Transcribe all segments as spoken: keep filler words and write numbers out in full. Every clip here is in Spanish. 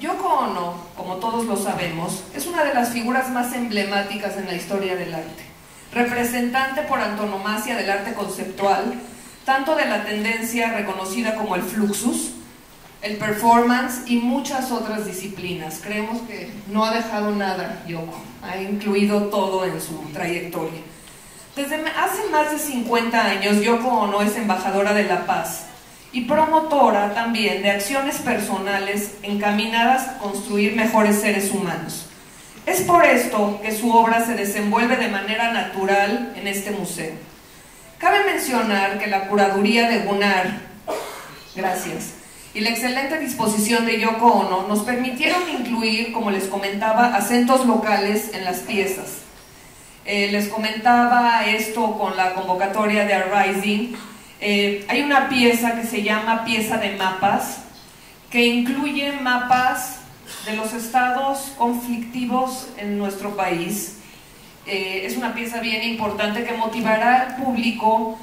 Yoko Ono, como todos lo sabemos, es una de las figuras más emblemáticas en la historia del arte, representante por antonomasia del arte conceptual, tanto de la tendencia reconocida como el fluxus, el performance y muchas otras disciplinas. Creemos que no ha dejado nada Yoko, ha incluido todo en su trayectoria. Desde hace más de cincuenta años, Yoko Ono es embajadora de la paz y promotora también de acciones personales encaminadas a construir mejores seres humanos. Es por esto que su obra se desenvuelve de manera natural en este museo. Cabe mencionar que la curaduría de Gunnar, gracias, y la excelente disposición de Yoko Ono nos permitieron incluir, como les comentaba, acentos locales en las piezas. Eh, les comentaba esto con la convocatoria de Arising. Eh, hay una pieza que se llama pieza de mapas, que incluye mapas de los estados conflictivos en nuestro país. Eh, es una pieza bien importante que motivará al público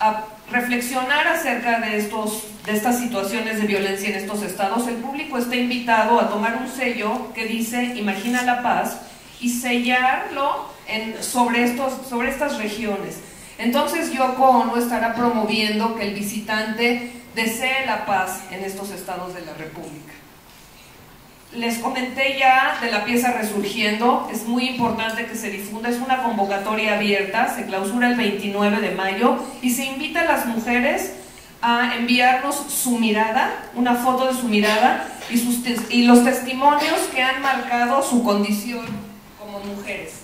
a reflexionar acerca de, estos, de estas situaciones de violencia en estos estados. El público está invitado a tomar un sello que dice Imagina la Paz y sellarlo en, sobre, estos, sobre estas regiones. Entonces Yoko Ono estará promoviendo que el visitante desee la paz en estos estados de la República. Les comenté ya de la pieza Resurgiendo, es muy importante que se difunda, es una convocatoria abierta, se clausura el veintinueve de mayo y se invita a las mujeres a enviarnos su mirada, una foto de su mirada y, sus y los testimonios que han marcado su condición como mujeres.